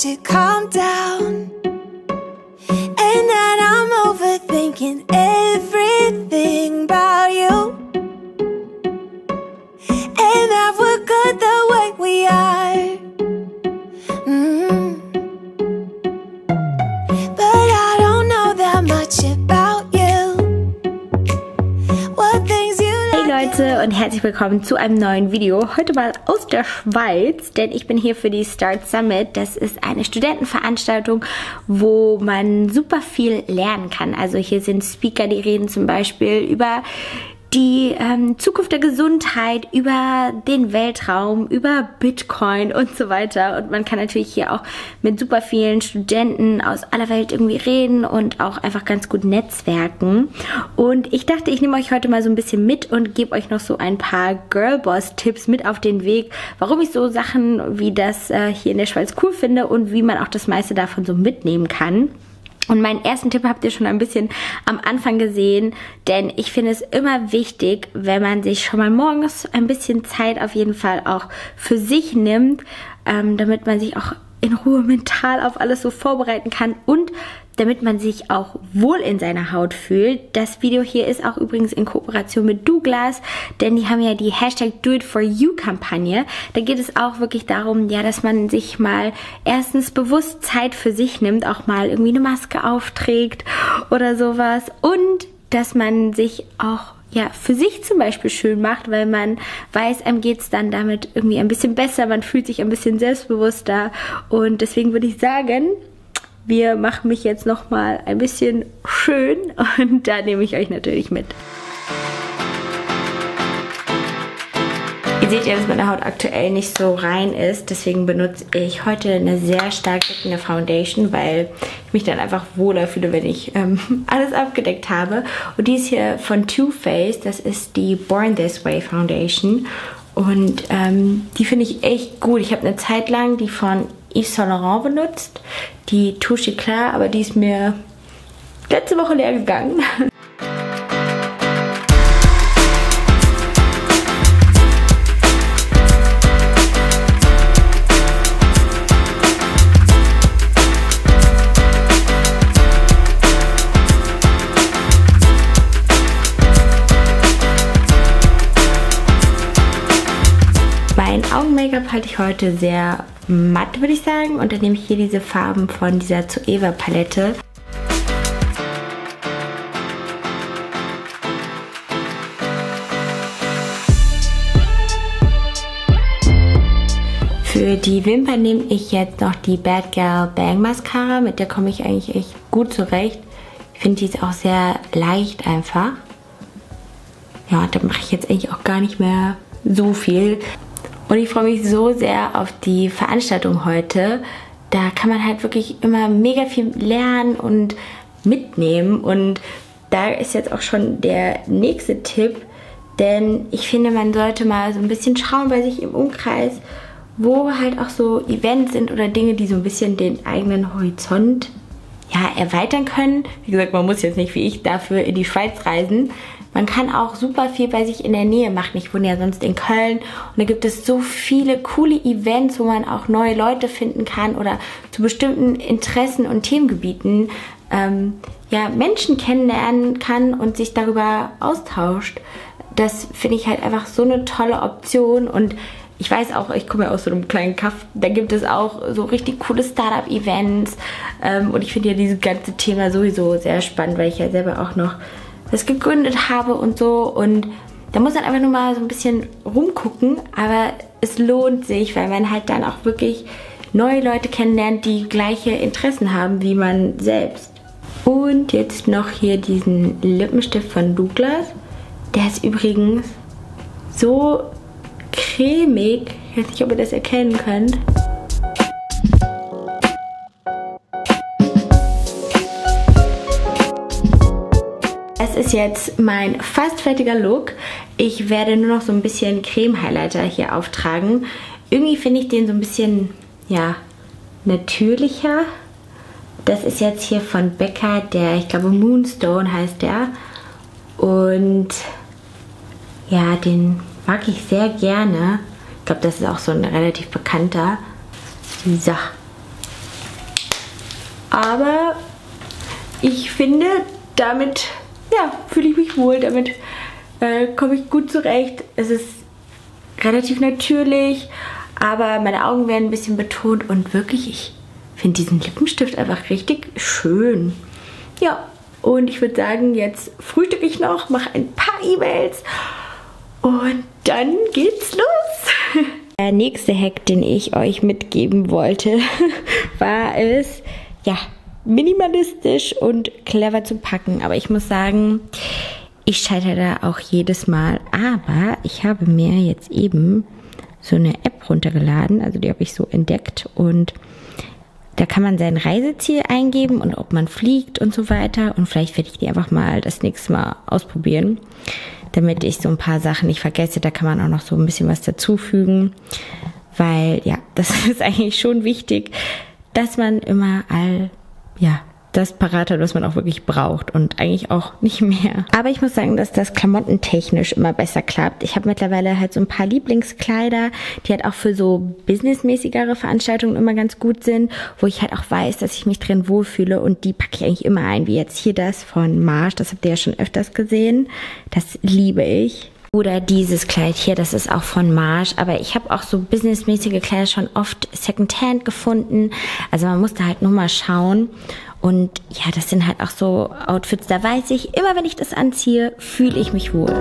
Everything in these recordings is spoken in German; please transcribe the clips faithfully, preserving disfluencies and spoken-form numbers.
should calm down. And that I'm overthinking everything about you. And that we're good the way we are. Mm-hmm. But I don't know that much about you. What things you like. Hey Leute und herzlich willkommen zu einem neuen Video. Heute mal aus der Schweiz, denn ich bin hier für die Start Summit. Das ist eine Studentenveranstaltung, wo man super viel lernen kann. Also hier sind Speaker, die reden zum Beispiel über die ähm, Zukunft der Gesundheit, über den Weltraum, über Bitcoin und so weiter. Und man kann natürlich hier auch mit super vielen Studenten aus aller Welt irgendwie reden und auch einfach ganz gut netzwerken. Und ich dachte, ich nehme euch heute mal so ein bisschen mit und gebe euch noch so ein paar Girlboss-Tipps mit auf den Weg, warum ich so Sachen wie das äh, hier in der Schweiz cool finde und wie man auch das meiste davon so mitnehmen kann. Und meinen ersten Tipp habt ihr schon ein bisschen am Anfang gesehen, denn ich finde es immer wichtig, wenn man sich schon mal morgens ein bisschen Zeit auf jeden Fall auch für sich nimmt, ähm, damit man sich auch in Ruhe mental auf alles so vorbereiten kann und damit man sich auch wohl in seiner Haut fühlt. Das Video hier ist auch übrigens in Kooperation mit Douglas, denn die haben ja die Hashtag Do It For You Kampagne. Da geht es auch wirklich darum, ja, dass man sich mal erstens bewusst Zeit für sich nimmt, auch mal irgendwie eine Maske aufträgt oder sowas und dass man sich auch ja, für sich zum Beispiel schön macht, weil man weiß, einem geht's dann damit irgendwie ein bisschen besser, man fühlt sich ein bisschen selbstbewusster und deswegen würde ich sagen, wir machen mich jetzt nochmal ein bisschen schön und da nehme ich euch natürlich mit. Ihr seht ja, dass meine Haut aktuell nicht so rein ist, deswegen benutze ich heute eine sehr stark deckende Foundation, weil ich mich dann einfach wohler fühle, wenn ich ähm, alles abgedeckt habe. Und die ist hier von Too Faced, das ist die Born This Way Foundation und ähm, die finde ich echt gut. Ich habe eine Zeit lang die von Yves Saint Laurent benutzt, die Touche Klar, aber die ist mir letzte Woche leer gegangen. Augen-Make-up halte ich heute sehr matt, würde ich sagen. Und dann nehme ich hier diese Farben von dieser Zoeva-Palette. Für die Wimpern nehme ich jetzt noch die Bad Gal Bang Mascara. Mit der komme ich eigentlich echt gut zurecht. Ich finde, die ist auch sehr leicht einfach. Ja, da mache ich jetzt eigentlich auch gar nicht mehr so viel. Und ich freue mich so sehr auf die Veranstaltung heute. Da kann man halt wirklich immer mega viel lernen und mitnehmen. Und da ist jetzt auch schon der nächste Tipp. Denn ich finde, man sollte mal so ein bisschen schauen bei sich im Umkreis, wo halt auch so Events sind oder Dinge, die so ein bisschen den eigenen Horizont ja, erweitern können. Wie gesagt, man muss jetzt nicht wie ich dafür in die Schweiz reisen. Man kann auch super viel bei sich in der Nähe machen. Ich wohne ja sonst in Köln und da gibt es so viele coole Events, wo man auch neue Leute finden kann oder zu bestimmten Interessen und Themengebieten ähm, ja, Menschen kennenlernen kann und sich darüber austauscht. Das finde ich halt einfach so eine tolle Option und ich weiß auch, ich komme ja aus so einem kleinen Kaff, da gibt es auch so richtig coole Startup-Events ähm, und ich finde ja dieses ganze Thema sowieso sehr spannend, weil ich ja selber auch noch das gegründet habe und so und da muss man einfach nur mal so ein bisschen rumgucken, aber es lohnt sich, weil man halt dann auch wirklich neue Leute kennenlernt, die gleiche Interessen haben wie man selbst. Und jetzt noch hier diesen Lippenstift von Douglas. Der ist übrigens so cremig, ich weiß nicht, ob ihr das erkennen könnt. Das ist jetzt mein fast fertiger Look. Ich werde nur noch so ein bisschen Creme-Highlighter hier auftragen. Irgendwie finde ich den so ein bisschen, ja, natürlicher. Das ist jetzt hier von Becca, der, ich glaube, Moonstone heißt der. Und ja, den mag ich sehr gerne. Ich glaube, das ist auch so ein relativ bekannter. So. aber ich finde, damit ja, fühle ich mich wohl, damit äh, komme ich gut zurecht. Es ist relativ natürlich, aber meine Augen werden ein bisschen betont und wirklich, ich finde diesen Lippenstift einfach richtig schön. Ja, und ich würde sagen, jetzt frühstücke ich noch, mache ein paar E-Mails und dann geht's los. Der nächste Hack, den ich euch mitgeben wollte, war es, ja, minimalistisch und clever zu packen. Aber ich muss sagen, ich scheitere da auch jedes Mal. Aber ich habe mir jetzt eben so eine App runtergeladen, also die habe ich so entdeckt, und da kann man sein Reiseziel eingeben und ob man fliegt und so weiter, und vielleicht werde ich die einfach mal das nächste Mal ausprobieren, damit ich so ein paar Sachen nicht vergesse. Da kann man auch noch so ein bisschen was dazufügen, weil ja, das ist eigentlich schon wichtig, dass man immer all, ja, das parat hat, was man auch wirklich braucht und eigentlich auch nicht mehr. Aber ich muss sagen, dass das klamottentechnisch immer besser klappt. Ich habe mittlerweile halt so ein paar Lieblingskleider, die halt auch für so businessmäßigere Veranstaltungen immer ganz gut sind, wo ich halt auch weiß, dass ich mich drin wohlfühle, und die packe ich eigentlich immer ein, wie jetzt hier das von Marsch, das habt ihr ja schon öfters gesehen. Das liebe ich. Oder dieses Kleid hier, das ist auch von Marsch, aber ich habe auch so businessmäßige Kleider schon oft Secondhand gefunden, also man muss da halt nur mal schauen, und ja, das sind halt auch so Outfits, da weiß ich, immer wenn ich das anziehe, fühle ich mich wohl.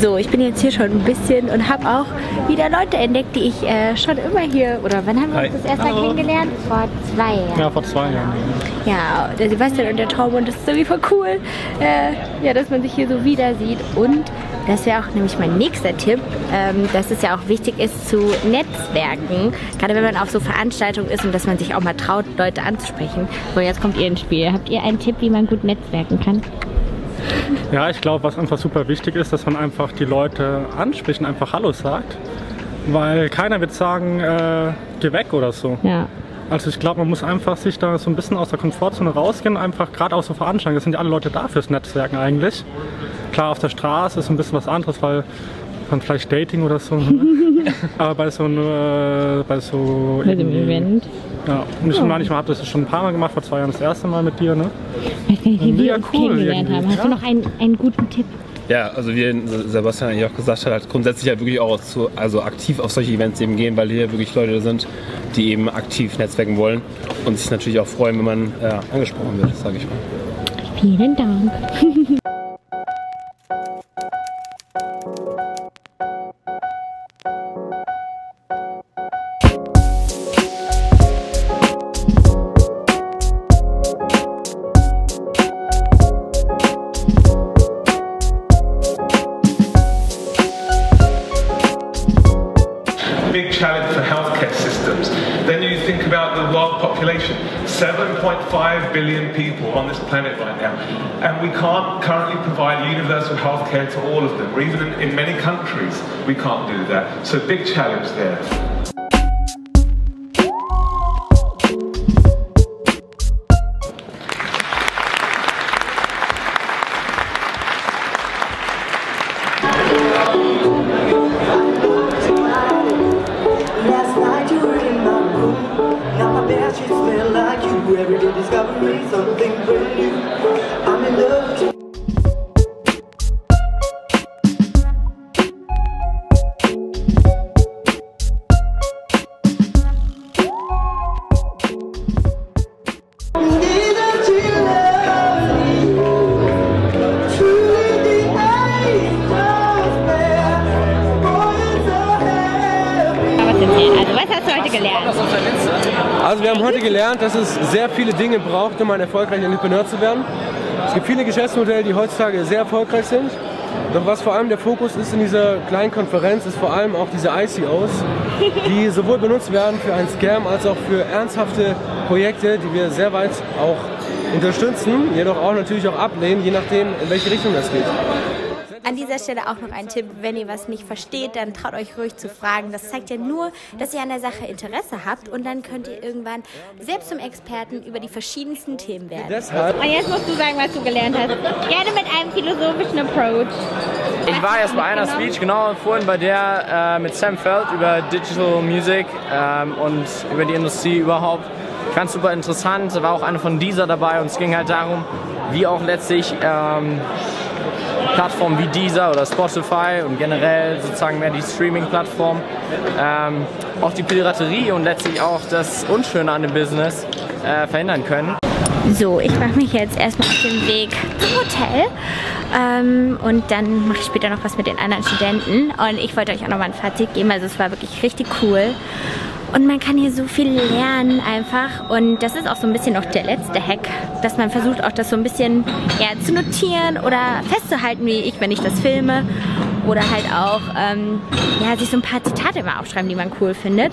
So, ich bin jetzt hier schon ein bisschen und habe auch wieder Leute entdeckt, die ich äh, schon immer hier, oder wann haben wir uns das erste Mal kennengelernt? Vor zwei Jahren. Ja, vor zwei Jahren. Ja, der Sebastian und der Tom, und das ist irgendwie voll cool, äh, ja, dass man sich hier so wieder sieht. Und das wäre auch nämlich mein nächster Tipp, ähm, dass es ja auch wichtig ist zu netzwerken, gerade wenn man auf so Veranstaltungen ist, und dass man sich auch mal traut, Leute anzusprechen. So, jetzt kommt ihr ins Spiel. Habt ihr einen Tipp, wie man gut netzwerken kann? Ja, ich glaube, was einfach super wichtig ist, dass man einfach die Leute anspricht und einfach Hallo sagt, weil keiner wird sagen, äh, geh weg oder so. Ja. Also ich glaube, man muss einfach sich da so ein bisschen aus der Komfortzone rausgehen, einfach gerade auch so Veranstaltungen. Das sind ja alle Leute da fürs Netzwerken eigentlich. Klar, auf der Straße ist ein bisschen was anderes, weil man vielleicht Dating oder so, ne? Aber bei so einem, bei so bei dem Event. Ja, und ich meine, ich habe das schon ein paar Mal gemacht, vor zwei Jahren das erste Mal mit dir, ne? Ich weiß gar nicht, wie wir uns kennengelernt haben. Hast du noch einen, einen guten Tipp? Ja, also wie Sebastian eigentlich auch gesagt hat, grundsätzlich halt wirklich auch zu, also aktiv auf solche Events eben gehen, weil hier wirklich Leute sind, die eben aktiv netzwerken wollen und sich natürlich auch freuen, wenn man ja, angesprochen wird, sage ich mal. Vielen Dank. seven point five billion people on this planet right now, and we can't currently provide universal health care to all of them, or even in, in many countries we can't do that, so big challenge there. discovering something brand new. I'm in love too. Also wir haben heute gelernt, dass es sehr viele Dinge braucht, um ein erfolgreicher Entrepreneur zu werden. Es gibt viele Geschäftsmodelle, die heutzutage sehr erfolgreich sind. Doch was vor allem der Fokus ist in dieser kleinen Konferenz, ist vor allem auch diese I C Os, die sowohl benutzt werden für einen Scam als auch für ernsthafte Projekte, die wir sehr weit auch unterstützen, jedoch auch natürlich auch ablehnen, je nachdem, in welche Richtung das geht. An dieser Stelle auch noch ein Tipp, wenn ihr was nicht versteht, dann traut euch ruhig zu fragen. Das zeigt ja nur, dass ihr an der Sache Interesse habt und dann könnt ihr irgendwann selbst zum Experten über die verschiedensten Themen werden. Und jetzt musst du sagen, was du gelernt hast. Gerne mit einem philosophischen Approach. Ich war erst bei einer Speech, genau vorhin bei der äh, mit Sam Feld über Digital Music ähm, und über die Industrie überhaupt. Ich fand es super interessant, da war auch eine von dieser dabei und es ging halt darum, wie auch letztlich ähm, Plattformen wie Deezer oder Spotify und generell sozusagen mehr die Streaming-Plattform, ähm, auch die Piraterie und letztlich auch das Unschöne an dem Business äh, verhindern können. So, ich mache mich jetzt erstmal auf den Weg zum Hotel ähm, und dann mache ich später noch was mit den anderen Studenten und ich wollte euch auch nochmal ein Fazit geben, also es war wirklich richtig cool. Und man kann hier so viel lernen einfach und das ist auch so ein bisschen noch der letzte Hack, dass man versucht auch das so ein bisschen ja, zu notieren oder festzuhalten, wie ich, wenn ich das filme. Oder halt auch ähm, ja, sich so ein paar Zitate immer aufschreiben, die man cool findet,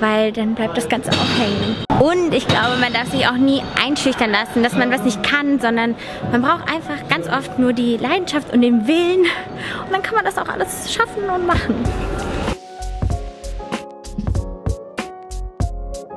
weil dann bleibt das Ganze auch hängen. Und ich glaube, man darf sich auch nie einschüchtern lassen, dass man was nicht kann, sondern man braucht einfach ganz oft nur die Leidenschaft und den Willen und dann kann man das auch alles schaffen und machen.